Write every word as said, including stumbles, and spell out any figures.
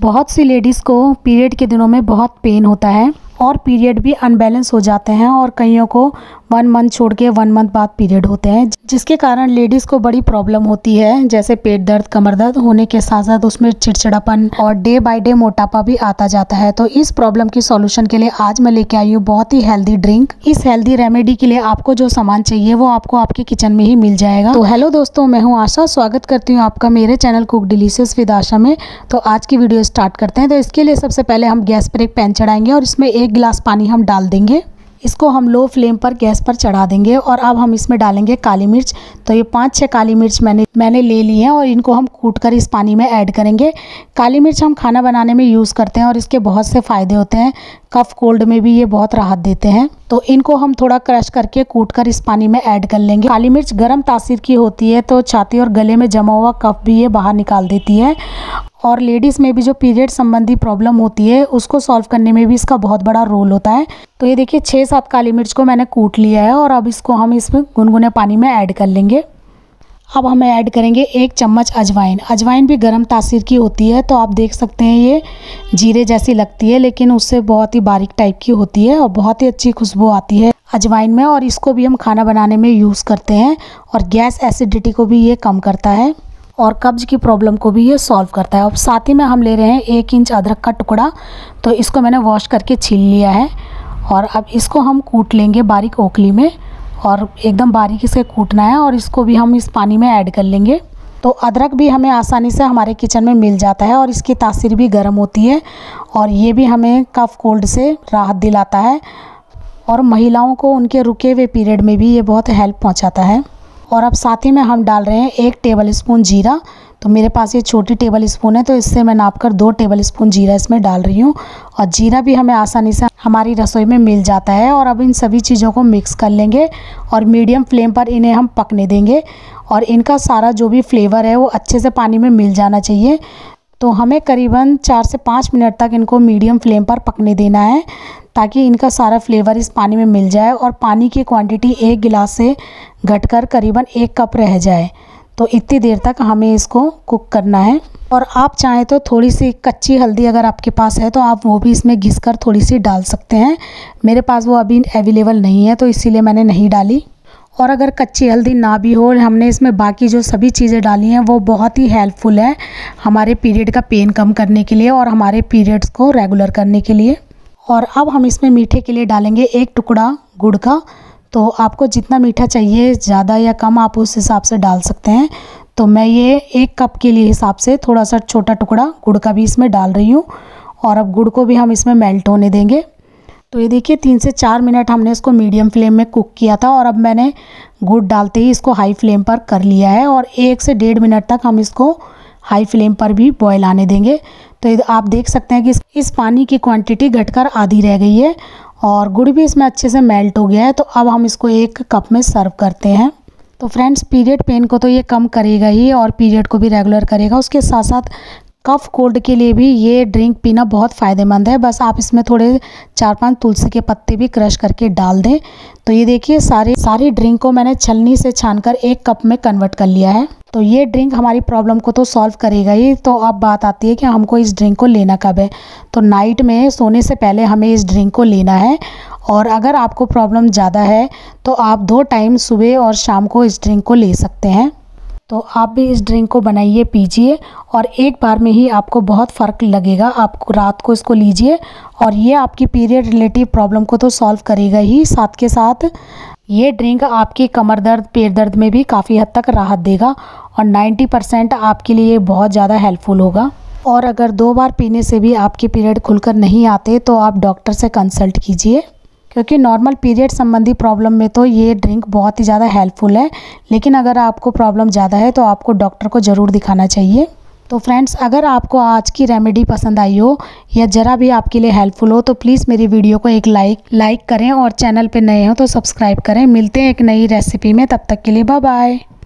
बहुत सी लेडीज़ को पीरियड के दिनों में बहुत पेन होता है और पीरियड भी अनबैलेंस हो जाते हैं और कईयों को वन मंथ छोड़ के वन मंथ बाद पीरियड होते हैं, जिसके कारण लेडीज़ को बड़ी प्रॉब्लम होती है। जैसे पेट दर्द, कमर दर्द होने के साथ साथ उसमें चिड़चिड़ापन और डे बाय डे मोटापा भी आता जाता है। तो इस प्रॉब्लम की सॉल्यूशन के लिए आज मैं लेके आई हूँ बहुत ही हेल्दी ड्रिंक। इस हेल्दी रेमेडी के लिए आपको जो सामान चाहिए वो आपको आपके किचन में ही मिल जाएगा। तो हेलो दोस्तों, मैं हूँ आशा, स्वागत करती हूँ आपका मेरे channel cook delicious with Asha में। तो आज की वीडियो स्टार्ट करते हैं। तो इसके लिए सबसे पहले हम गैस पर एक पैन चढ़ाएंगे और इसमें एक गिलास पानी हम डाल देंगे। इसको हम लो फ्लेम पर गैस पर चढ़ा देंगे और अब हम इसमें डालेंगे काली मिर्च। तो ये पाँच छः काली मिर्च मैंने मैंने ले ली है और इनको हम कूटकर इस पानी में ऐड करेंगे। काली मिर्च हम खाना बनाने में यूज़ करते हैं और इसके बहुत से फ़ायदे होते हैं। कफ कोल्ड में भी ये बहुत राहत देते हैं। तो इनको हम थोड़ा क्रश करके कूटकर इस पानी में ऐड कर लेंगे। काली मिर्च गर्म तासीर की होती है तो छाती और गले में जमा हुआ कफ भी ये बाहर निकाल देती है और लेडीज़ में भी जो पीरियड संबंधी प्रॉब्लम होती है उसको सॉल्व करने में भी इसका बहुत बड़ा रोल होता है। तो ये देखिए छः सात काली मिर्च को मैंने कूट लिया है और अब इसको हम इसमें गुनगुने पानी में ऐड कर लेंगे। अब हमें ऐड करेंगे एक चम्मच अजवाइन। अजवाइन भी गर्म तासीर की होती है तो आप देख सकते हैं ये जीरे जैसी लगती है लेकिन उससे बहुत ही बारीक टाइप की होती है और बहुत ही अच्छी खुशबू आती है अजवाइन में और इसको भी हम खाना बनाने में यूज़ करते हैं और गैस एसिडिटी को भी ये कम करता है और कब्ज की प्रॉब्लम को भी ये सॉल्व करता है। अब साथ ही में हम ले रहे हैं एक इंच अदरक का टुकड़ा। तो इसको मैंने वॉश करके छील लिया है और अब इसको हम कूट लेंगे बारीक ओखली में और एकदम बारीक इसके कूटना है और इसको भी हम इस पानी में ऐड कर लेंगे। तो अदरक भी हमें आसानी से हमारे किचन में मिल जाता है और इसकी तासीर भी गर्म होती है और ये भी हमें कफ कोल्ड से राहत दिलाता है और महिलाओं को उनके रुके हुए पीरियड में भी ये बहुत हेल्प पहुंचाता है। और अब साथ ही में हम डाल रहे हैं एक टेबल स्पून जीरा। तो मेरे पास ये छोटी टेबल स्पून है तो इससे मैं नाप कर दो टेबल स्पून जीरा इसमें डाल रही हूँ और जीरा भी हमें आसानी से हमारी रसोई में मिल जाता है। और अब इन सभी चीज़ों को मिक्स कर लेंगे और मीडियम फ्लेम पर इन्हें हम पकने देंगे और इनका सारा जो भी फ्लेवर है वो अच्छे से पानी में मिल जाना चाहिए। तो हमें करीबन चार से पाँच मिनट तक इनको मीडियम फ्लेम पर पकने देना है ताकि इनका सारा फ्लेवर इस पानी में मिल जाए और पानी की क्वांटिटी एक गिलास से घटकर करीबन एक कप रह जाए। तो इतनी देर तक हमें इसको कुक करना है और आप चाहें तो थोड़ी सी कच्ची हल्दी अगर आपके पास है तो आप वो भी इसमें घिस कर थोड़ी सी डाल सकते हैं। मेरे पास वो अभी अवेलेबल नहीं है तो इसीलिए मैंने नहीं डाली। और अगर कच्ची हल्दी ना भी हो, हमने इसमें बाकी जो सभी चीज़ें डाली हैं वो बहुत ही हेल्पफुल है हमारे पीरियड का पेन कम करने के लिए और हमारे पीरियड्स को रेगुलर करने के लिए। और अब हम इसमें मीठे के लिए डालेंगे एक टुकड़ा गुड़ का। तो आपको जितना मीठा चाहिए, ज़्यादा या कम, आप उस हिसाब से डाल सकते हैं। तो मैं ये एक कप के लिए हिसाब से थोड़ा सा छोटा टुकड़ा गुड़ का भी इसमें डाल रही हूँ और अब गुड़ को भी हम इसमें मेल्ट होने देंगे। तो ये देखिए तीन से चार मिनट हमने इसको मीडियम फ्लेम में कुक किया था और अब मैंने गुड़ डालते ही इसको हाई फ्लेम पर कर लिया है और एक से डेढ़ मिनट तक हम इसको हाई फ्लेम पर भी बॉयल आने देंगे। तो आप देख सकते हैं कि इस पानी की क्वांटिटी घटकर आधी रह गई है और गुड़ भी इसमें अच्छे से मेल्ट हो गया है। तो अब हम इसको एक कप में सर्व करते हैं। तो फ्रेंड्स, पीरियड पेन को तो ये कम करेगा ही और पीरियड को भी रेगुलर करेगा। उसके साथ साथ कफ कोल्ड के लिए भी ये ड्रिंक पीना बहुत फ़ायदेमंद है। बस आप इसमें थोड़े चार पांच तुलसी के पत्ते भी क्रश करके डाल दें। तो ये देखिए सारे सारी ड्रिंक को मैंने छलनी से छानकर एक कप में कन्वर्ट कर लिया है। तो ये ड्रिंक हमारी प्रॉब्लम को तो सॉल्व करेगा ही। तो अब बात आती है कि हमको इस ड्रिंक को लेना कब है। तो नाइट में सोने से पहले हमें इस ड्रिंक को लेना है और अगर आपको प्रॉब्लम ज़्यादा है तो आप दो टाइम सुबह और शाम को इस ड्रिंक को ले सकते हैं। तो आप भी इस ड्रिंक को बनाइए, पीजिए और एक बार में ही आपको बहुत फ़र्क लगेगा। आप रात को इसको लीजिए और ये आपकी पीरियड रिलेटिव प्रॉब्लम को तो सॉल्व करेगा ही, साथ के साथ ये ड्रिंक आपकी कमर दर्द, पेट दर्द में भी काफ़ी हद तक राहत देगा और नब्बे परसेंट आपके लिए बहुत ज़्यादा हेल्पफुल होगा। और अगर दो बार पीने से भी आपके पीरियड खुलकर नहीं आते तो आप डॉक्टर से कंसल्ट कीजिए, क्योंकि नॉर्मल पीरियड संबंधी प्रॉब्लम में तो ये ड्रिंक बहुत ही ज़्यादा हेल्पफुल है, लेकिन अगर आपको प्रॉब्लम ज़्यादा है तो आपको डॉक्टर को ज़रूर दिखाना चाहिए। तो फ्रेंड्स, अगर आपको आज की रेमेडी पसंद आई हो या ज़रा भी आपके लिए हेल्पफुल हो तो प्लीज़ मेरी वीडियो को एक लाइक लाइक करें और चैनल पे नए हो तो सब्सक्राइब करें। मिलते हैं एक नई रेसिपी में, तब तक के लिए बाय बाय।